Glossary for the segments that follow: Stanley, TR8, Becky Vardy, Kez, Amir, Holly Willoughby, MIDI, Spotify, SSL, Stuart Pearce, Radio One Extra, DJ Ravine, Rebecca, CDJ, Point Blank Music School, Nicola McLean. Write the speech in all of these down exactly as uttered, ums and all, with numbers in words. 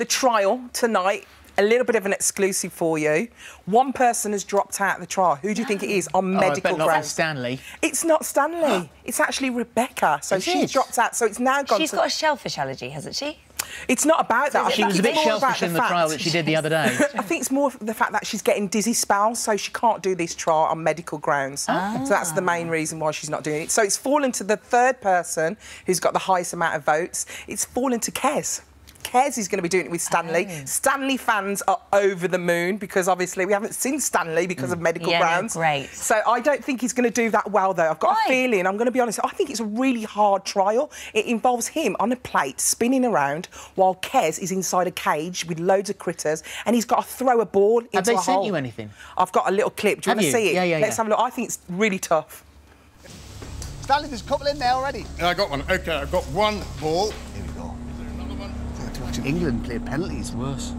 the trial tonight. A little bit of an exclusive for you. One person has dropped out of the trial. Who do you think it is on medical grounds? Oh, I bet not Stanley. It's not Stanley. It's actually Rebecca. So she's dropped out. So it's now gone. She's got a shellfish allergy, hasn't she? It's not about that. She was a bit shellfish in the trial that she did the other day. I think it's more the fact that she's getting dizzy spells, so she can't do this trial on medical grounds. Ah. So that's the main reason why she's not doing it. So it's fallen to the third person who's got the highest amount of votes. It's fallen to Kez. Kez is going to be doing it with Stanley. Oh. Stanley fans are over the moon because, obviously, we haven't seen Stanley because mm. of medical yeah, grounds. Yeah, great. So I don't think he's going to do that well, though. I've got Why? a feeling, I'm going to be honest, I think it's a really hard trial. It involves him on a plate spinning around while Kez is inside a cage with loads of critters and he's got to throw a ball into a hole. Have they sent you anything? I've got a little clip. Do you have want you? to see it? Yeah, yeah, Let's yeah. have a look. I think it's really tough. Stanley, there's a couple in there already. Yeah, I got one. OK, I've got one ball. Here we go. England played penalties worse.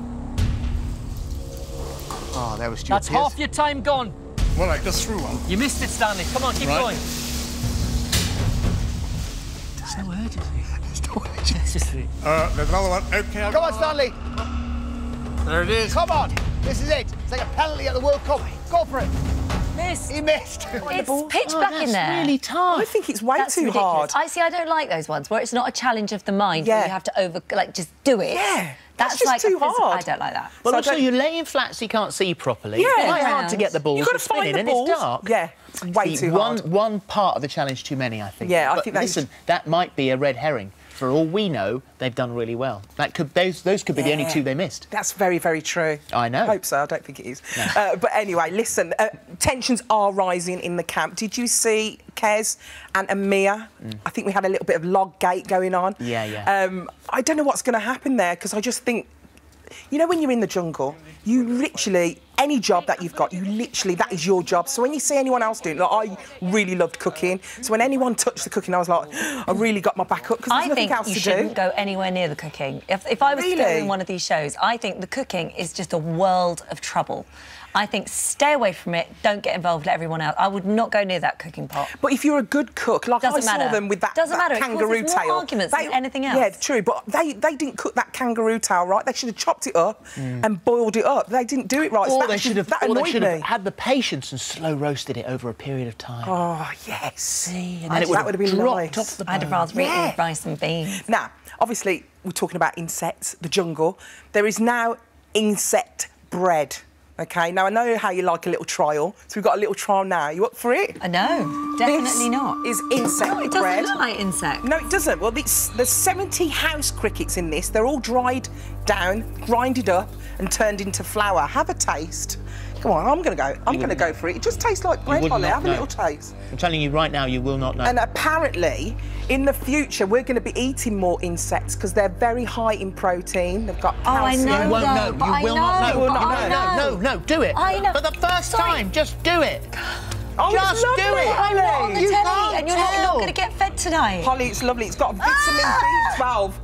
Oh, there was Stuart That's Pearce. Half your time gone. Well, I just threw one. You missed it, Stanley. Come on, keep right. going. There's no urgency. There's no urgency. It's just three. Uh, there's another one. Okay. I'll Come on, Stanley. One. There it is. Come on. This is it. It's like a penalty at the World Cup. Go for it. Missed. He missed. It's pitch black oh, in there. It's really tough. I think it's way that's too ridiculous. hard. I see. I don't like those ones where it's not a challenge of the mind. Yeah. Where you have to over, like, just do it. Yeah. That's, that's just like too hard. I don't like that. Well, so also you're laying flat so you can't see properly. Yeah. It's quite hard to get the balls. You've got to find the balls. And it's dark. Yeah. It's way see, too one, hard. One part of the challenge too many, I think. Yeah, I but think that's... Listen, that might be a red herring. For all we know, they've done really well. That could those those could be yeah. the only two they missed. That's very, very true. I know. I hope so. I don't think it is. No. Uh, but anyway, listen, uh, tensions are rising in the camp. Did you see Kez and Amir? Mm. I think we had a little bit of log gate going on. Yeah, yeah. Um, I don't know what's going to happen there, because I just think... You know, when you're in the jungle, you literally... Any job that you've got, you literally, that is your job. So when you see anyone else doing it, like, I really loved cooking. So when anyone touched the cooking, I was like, I really got my back up, because there's I nothing else to do. I think you shouldn't go anywhere near the cooking. If, if I was doing really? one of these shows, I think the cooking is just a world of trouble. I think stay away from it, don't get involved, let everyone else. I would not go near that cooking pot. But if you're a good cook, like Doesn't I saw matter. them with that, Doesn't that matter. kangaroo it tail... more arguments they, than anything else. Yeah, true, but they, they didn't cook that kangaroo tail right. They should have chopped it up mm. and boiled it up. They didn't do it right. Or so they should have, that or they should have had the patience and slow-roasted it over a period of time. Oh, yes. See, and, and it would that would have been dropped nice. off the bone. I'd have rather yeah. eaten rice and beans. Now, obviously, we're talking about insects, the jungle. There is now insect bread. OK, now I know how you like a little trial, so we've got a little trial now. You up for it? I know, definitely this not. is insect bread. No, it doesn't bread. look like insect. No, it doesn't. Well, it's, there's seventy house crickets in this. They're all dried down, grinded up and turned into flour. Have a taste. Come on, I'm going to go. I'm going to go for it. It just tastes like bread, Holly. Have a little taste. I'm telling you right now, you will not know. And apparently, in the future, we're going to be eating more insects because they're very high in protein. They've got calcium. Oh, I know. You won't know. You will not know. No, no, no. Do it. I know. For the first time, just do it. Oh, just do it, Holly. I'm not on the telly, and you're not going to get fed tonight. Holly, it's lovely. It's got vitamin B twelve.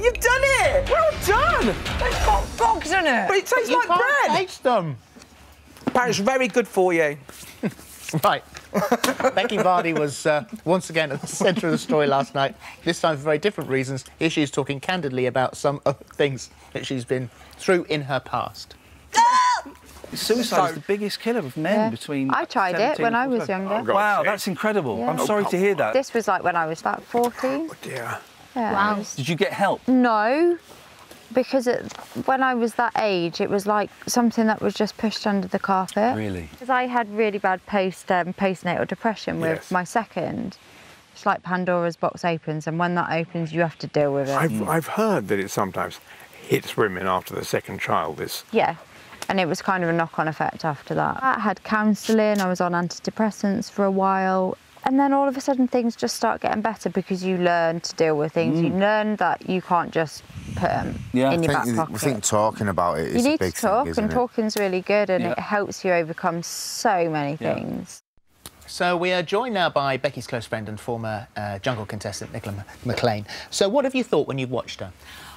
You've done it. Well done. They've got bugs in it. But it tastes like bread. You can't taste them. Paris, very good for you. Right. Becky Vardy was uh, once again at the centre of the story last night, this time for very different reasons. Here she is talking candidly about some of the things that she's been through in her past. Suicide so, is the biggest killer of men yeah. between... I tried it when I was younger. Oh, God, wow, that's incredible. Yeah. I'm sorry oh, to hear that. This was like when I was like fourteen. Oh, dear. Yeah. Wow. Was... Did you get help? No. Because it, when I was that age, it was like something that was just pushed under the carpet. Really? Because I had really bad post um, postnatal depression with yes. my second. It's like Pandora's box opens, and when that opens, you have to deal with it. I've, mm. I've heard that it sometimes hits women after the second child, this. Yeah, and it was kind of a knock-on effect after that. I had counselling, I was on antidepressants for a while, and then all of a sudden things just start getting better because you learn to deal with things. Mm. You learn that you can't just put them yeah, in your I think, back pocket. I think talking about it is a big thing, isn't it? You need to talk, and talking's really good, and yeah. it helps you overcome so many yeah. things. So we are joined now by Becky's close friend and former uh, jungle contestant, Nicola McLean. So what have you thought when you've watched her?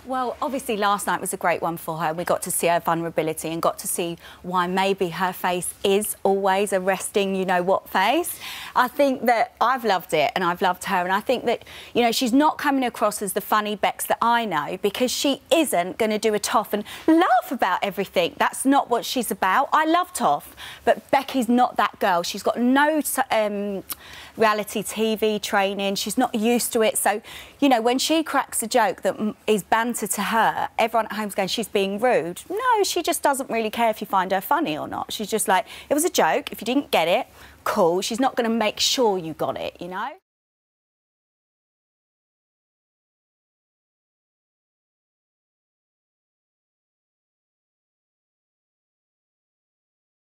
Well, obviously last night was a great one for her. We got to see her vulnerability and got to see why maybe her face is always a resting you-know-what face. I think that I've loved it and I've loved her, and I think that, you know, she's not coming across as the funny Bex that I know, because she isn't going to do a toff and laugh about everything. That's not what she's about. I love toff, but Becky's not that girl. She's got no um, reality T V training. She's not used to it. So, you know, when she cracks a joke that is banned to her, everyone at home's going, she's being rude. No, she just doesn't really care if you find her funny or not. She's just like, it was a joke. If you didn't get it, cool. She's not going to make sure you got it, you know?